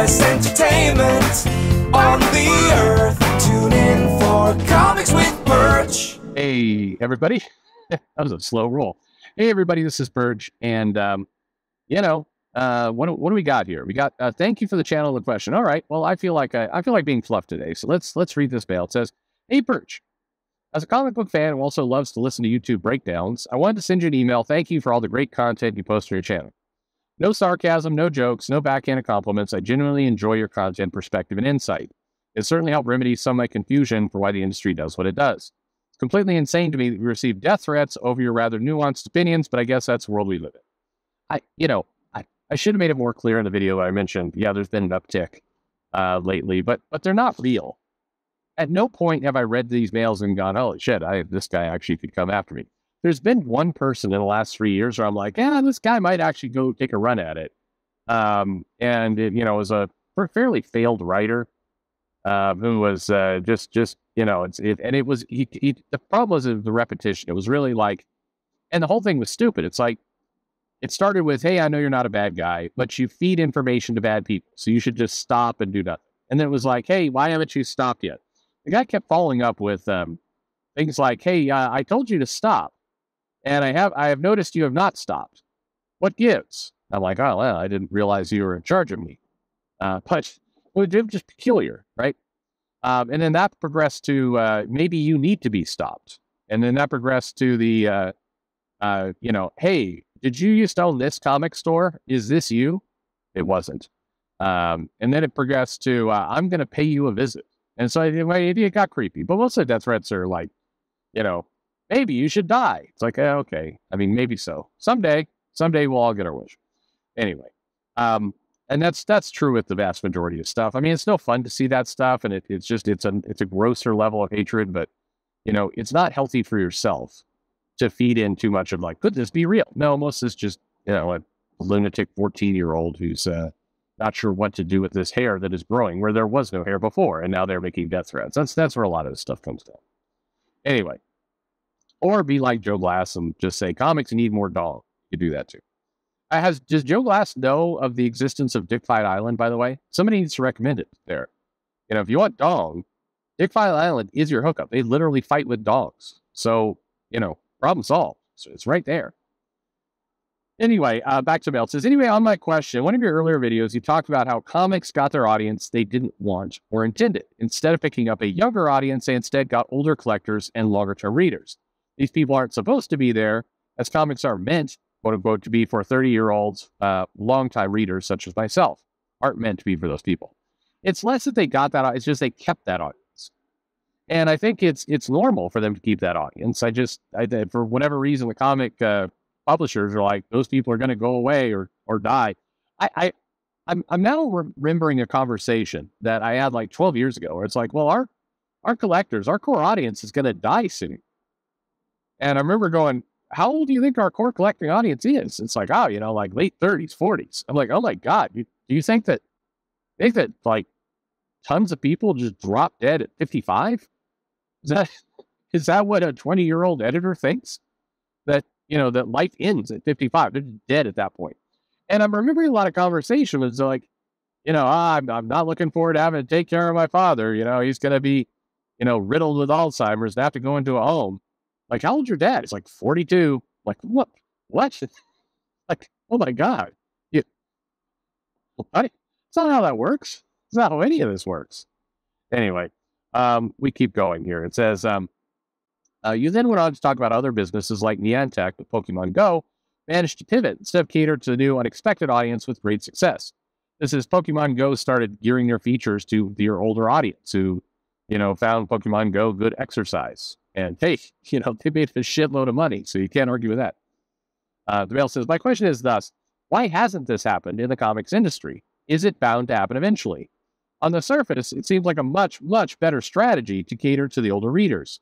best entertainment on the earth. Tune in for Comics with Perch. Hey, everybody. That was a slow roll. Hey, everybody. This is Perch. And, you know, what do we got here? We got, thank you for the channel of the question. All right. Well, I feel like being fluffed today. So let's read this mail. It says, hey, Perch. As a comic book fan who also loves to listen to YouTube breakdowns, I wanted to send you an email. Thank you for all the great content you post on your channel. No sarcasm, no jokes, no backhanded compliments. I genuinely enjoy your content, perspective, and insight. It certainly helped remedy some of my confusion for why the industry does what it does. It's completely insane to me that we receive death threats over your rather nuanced opinions, but I guess that's the world we live in. I should have made it more clear in the video I mentioned. Yeah, there's been an uptick lately, but they're not real. At no point have I read these mails and gone, holy shit, this guy actually could come after me. There's been one person in the last 3 years where I'm like, yeah, this guy might actually go take a run at it. And it, you know, was a fairly failed writer who was just, you know, the problem was the repetition. It was really like, and the whole thing was stupid. It's like, it started with, hey, I know you're not a bad guy, but you feed information to bad people. So you should just stop and do nothing. And then it was like, hey, why haven't you stopped yet? The guy kept following up with things like, hey, I told you to stop. And I have noticed you have not stopped. What gives? I'm like, oh, well, I didn't realize you were in charge of me. But it was just peculiar, right? And then that progressed to maybe you need to be stopped. And then that progressed to the, you know, hey, did you used to own this comic store? Is this you? It wasn't. And then it progressed to, I'm going to pay you a visit. And so it got creepy. But most of the death threats are like, you know, maybe you should die. It's like, okay. I mean, maybe so. Someday we'll all get our wish. Anyway. And that's true with the vast majority of stuff. I mean, it's still fun to see that stuff. And it's a grosser level of hatred, but you know, it's not healthy for yourself to feed in too much of like, could this be real? No, most is just, you know, a lunatic 14-year-old who's, not sure what to do with this hair that is growing where there was no hair before, and now they're making death threats. That's where a lot of this stuff comes down. Anyway, or be like Joe Glass and just say, comics need more dog. You do that too. Does Joe Glass know of the existence of Dick Fight Island, by the way? Somebody needs to recommend it there. You know, if you want dog, Dick Fight Island is your hookup. They literally fight with dogs. So, you know, problem solved. So it's right there. Anyway, back to mail. It says, anyway, on my question, one of your earlier videos, you talked about how comics got their audience they didn't want or intended. Instead of picking up a younger audience, they instead got older collectors and longer-term readers. These people aren't supposed to be there, as comics are meant, quote-unquote, to be for 30-year-olds, long-time readers such as myself. Aren't meant to be for those people. It's less that they got that, it's just they kept that audience. And I think it's normal for them to keep that audience. For whatever reason, the comic... publishers are like, those people are going to go away or die. I'm now remembering a conversation that I had like 12 years ago where it's like, well, our collectors, our core audience is going to die soon. And I remember going, how old do you think our core collecting audience is? It's like, oh, you know, like late 30s, 40s. I'm like, oh my God, do you think that, like tons of people just drop dead at 55? Is that what a 20-year-old editor thinks? That, you know, that life ends at 55. They're dead at that point. And I'm remembering a lot of conversation was like, you know, I'm not looking forward to having to take care of my father. You know, he's going to be, you know, riddled with Alzheimer's and have to go into a home. Like, how old's your dad? It's like 42. Like, what? Like, oh my God. It's not how that works. It's not how any of this works. Anyway, we keep going here. It says, you then went on to talk about other businesses like Niantic with Pokemon Go, managed to pivot instead of cater to the new unexpected audience with great success. This is Pokemon Go started gearing their features to your older audience who, you know, found Pokemon Go good exercise. And hey, you know, they made a shitload of money, so you can't argue with that. The mail says, my question is thus, why hasn't this happened in the comics industry? Is it bound to happen eventually? On the surface, it seems like a much, much better strategy to cater to the older readers.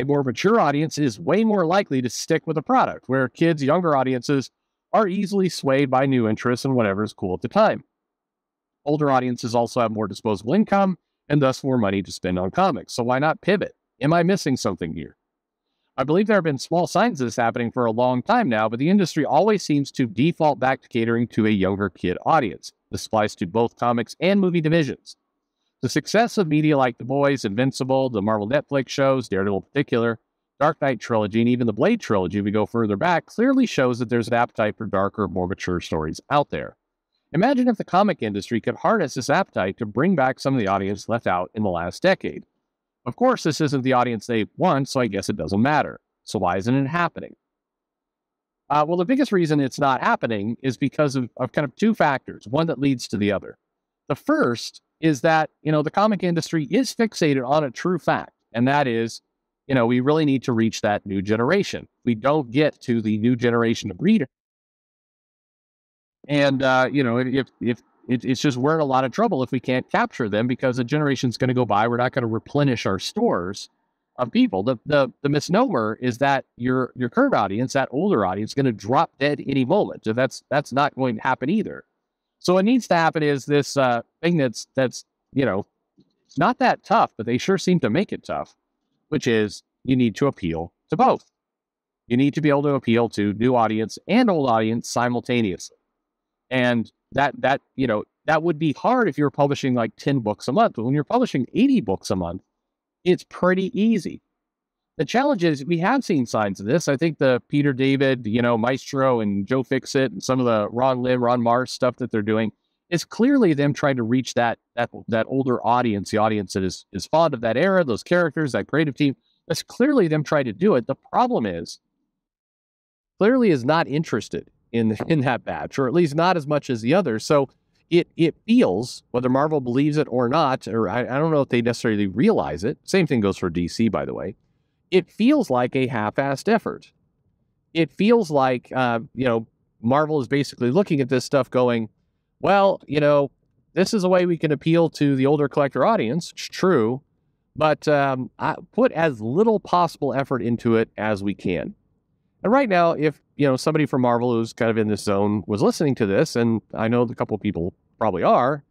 A more mature audience is way more likely to stick with a product, where kids, younger audiences are easily swayed by new interests and whatever is cool at the time. Older audiences also have more disposable income and thus more money to spend on comics. So why not pivot? Am I missing something here? I believe there have been small signs of this happening for a long time now, but the industry always seems to default back to catering to a younger kid audience. This applies to both comics and movie divisions. The success of media like The Boys, Invincible, the Marvel Netflix shows, Daredevil in particular, Dark Knight trilogy, and even the Blade trilogy, if we go further back, clearly shows that there's an appetite for darker, more mature stories out there. Imagine if the comic industry could harness this appetite to bring back some of the audience left out in the last decade. Of course, this isn't the audience they want, so I guess it doesn't matter. So why isn't it happening? Well, the biggest reason it's not happening is because of kind of two factors, one that leads to the other. The first is that, you know, the comic industry is fixated on a true fact, and that is, you know, we really need to reach that new generation. We don't get to the new generation of readers. And, you know, it's just we're in a lot of trouble if we can't capture them, because a generation's going to go by. We're not going to replenish our stores of people. The misnomer is that your current audience, that older audience, is going to drop dead any moment. So that's not going to happen either. So what needs to happen is this thing that's, you know, not that tough, but they sure seem to make it tough, which is you need to appeal to both. You need to be able to appeal to new audience and old audience simultaneously. And that, you know, that would be hard if you're publishing like 10 books a month. But when you're publishing 80 books a month, it's pretty easy. The challenge is we have seen signs of this. I think the Peter David, you know, Maestro and Joe Fixit and some of the Ron Lim, Ron Mars stuff that they're doing is clearly them trying to reach that older audience, the audience that is fond of that era, those characters, that creative team. That's clearly them trying to do it. The problem is, clearly is not interested in that batch, or at least not as much as the others. So it feels, whether Marvel believes it or not, or I don't know if they necessarily realize it. Same thing goes for DC, by the way. It feels like a half-assed effort. It feels like, you know, Marvel is basically looking at this stuff going, well, you know, this is a way we can appeal to the older collector audience. It's true, but I put as little possible effort into it as we can. And right now, if, you know, somebody from Marvel who's kind of in this zone was listening to this, and I know a couple of people probably are,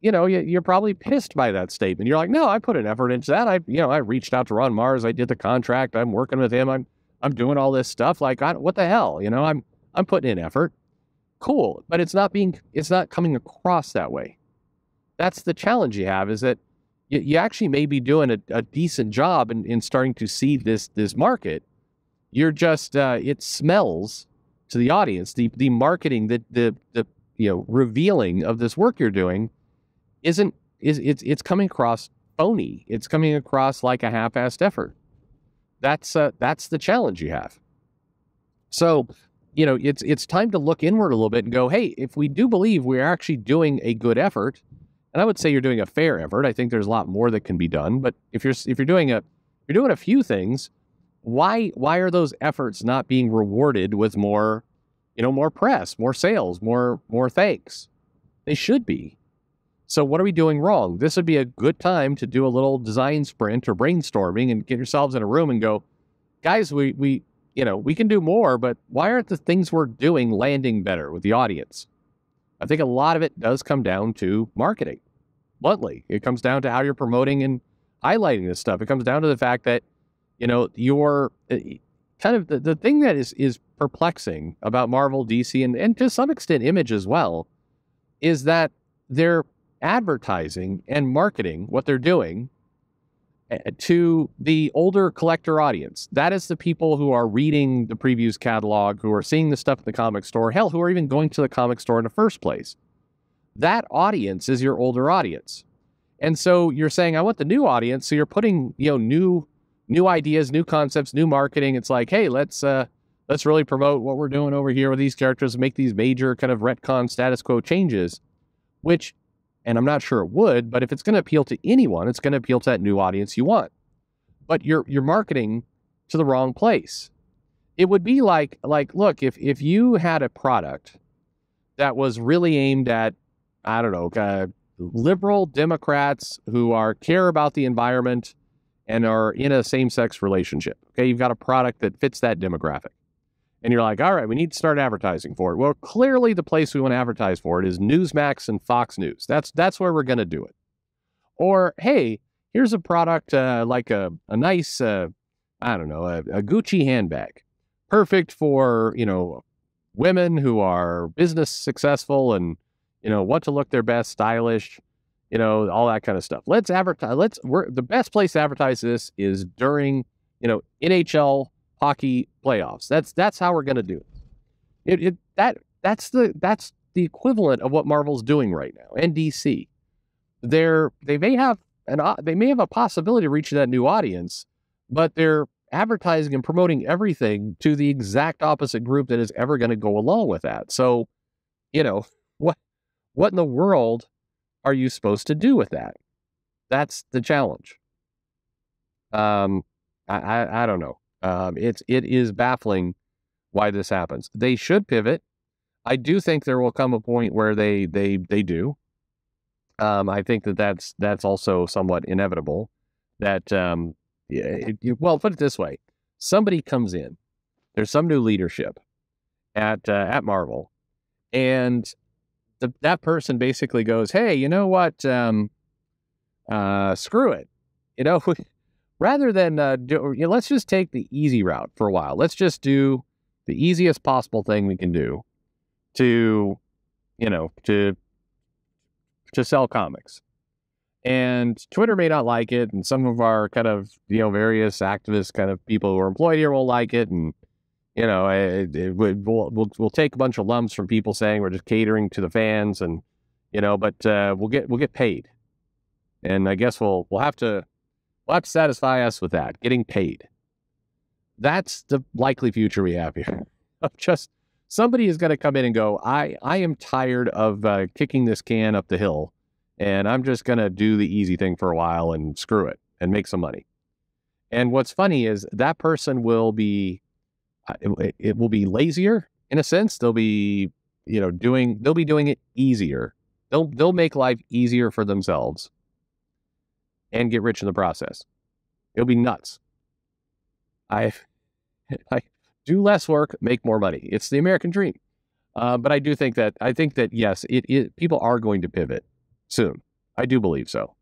you know, you're probably pissed by that statement. You're like, no, I put an effort into that. You know, I reached out to Ron Mars. I did the contract. I'm working with him. I'm doing all this stuff. Like, what the hell? You know, I'm putting in effort. Cool. But it's not coming across that way. That's the challenge you have, is that you actually may be doing a decent job in starting to see this market. You're just, it smells to the audience. The marketing, the you know, revealing of this work you're doing it's coming across phony. It's coming across like a half-assed effort. That's the challenge you have. So, you know, it's time to look inward a little bit and go, hey, if we do believe we're actually doing a good effort, and I would say you're doing a fair effort. I think there's a lot more that can be done, but if you're doing a few things, why are those efforts not being rewarded with more, you know, more press, more sales, more thanks? They should be. So what are we doing wrong? This would be a good time to do a little design sprint or brainstorming and get yourselves in a room and go, guys, you know, we can do more, but why aren't the things we're doing landing better with the audience? I think a lot of it does come down to marketing. Bluntly, it comes down to how you're promoting and highlighting this stuff. It comes down to the fact that, you know, you're kind of the thing that is perplexing about Marvel, DC, and to some extent Image as well, is that they're advertising and marketing what they're doing to the older collector audience. That is the people who are reading the previews catalog, who are seeing the stuff at the comic store, hell, who are even going to the comic store in the first place. That audience is your older audience. And so you're saying, I want the new audience. So you're putting, you know, new ideas, new concepts, new marketing. It's like, hey, let's really promote what we're doing over here with these characters and make these major kind of retcon status quo changes, which, and I'm not sure it would, but if it's going to appeal to anyone, it's going to appeal to that new audience you want. But you're marketing to the wrong place. It would be like, look, if you had a product that was really aimed at, I don't know, liberal Democrats who care about the environment and are in a same-sex relationship. Okay, you've got a product that fits that demographic. And you're like, all right, we need to start advertising for it. Well, clearly the place we want to advertise for it is Newsmax and Fox News. That's where we're going to do it. Or, hey, here's a product like a nice I don't know, a Gucci handbag. Perfect for, you know, women who are business successful and, you know, want to look their best, stylish, you know, all that kind of stuff. Let's advertise. The best place to advertise this is during, you know, NHL hockey playoffs. That's how we're going to do it. That's the equivalent of what Marvel's doing right now. And DC, they may have a possibility of reaching that new audience, but they're advertising and promoting everything to the exact opposite group that is ever going to go along with that. So, you know, what in the world are you supposed to do with that? That's the challenge. I don't know. It is baffling why this happens. They should pivot. I do think there will come a point where they do. I think that's also somewhat inevitable. That well, put it this way: somebody comes in. There's some new leadership at Marvel, and that person basically goes, "Hey, you know what? Screw it. You know, rather than let's just take the easy route for a while. Let's just do the easiest possible thing we can do to, you know, to sell comics." And Twitter may not like it, and some of our kind of, you know, various activist kind of people who are employed here will like it, and, you know, we'll take a bunch of lumps from people saying we're just catering to the fans, and, you know, but we'll get paid, and I guess we'll have to satisfy us with that, getting paid. That's the likely future we have here. Just somebody is going to come in and go, I am tired of kicking this can up the hill, and I'm just going to do the easy thing for a while and screw it and make some money. And what's funny is that person will be, it will be lazier in a sense. They'll be, you know, they'll be doing it easier. They'll make life easier for themselves and get rich in the process. It'll be nuts. I do less work, make more money. It's the American dream. But I do think that, yes, people are going to pivot soon. I do believe so.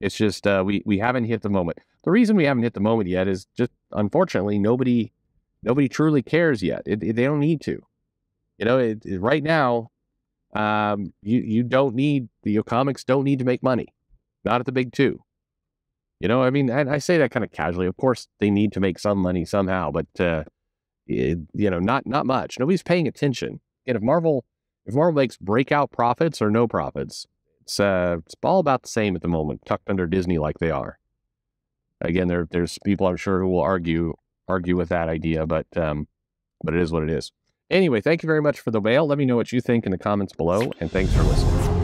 It's just, we haven't hit the moment. The reason we haven't hit the moment yet is just, unfortunately, nobody truly cares yet. They don't need to, you know, right now, you don't need, your comics don't need to make money. Not at the big two. You know, I mean, I say that kind of casually. Of course, they need to make some money somehow, but, you know, not much. Nobody's paying attention. And if Marvel makes breakout profits or no profits, it's all about the same at the moment, tucked under Disney like they are. Again, there's people, I'm sure, who will argue with that idea, but it is what it is. Anyway, thank you very much for the mail. Let me know what you think in the comments below, and thanks for listening.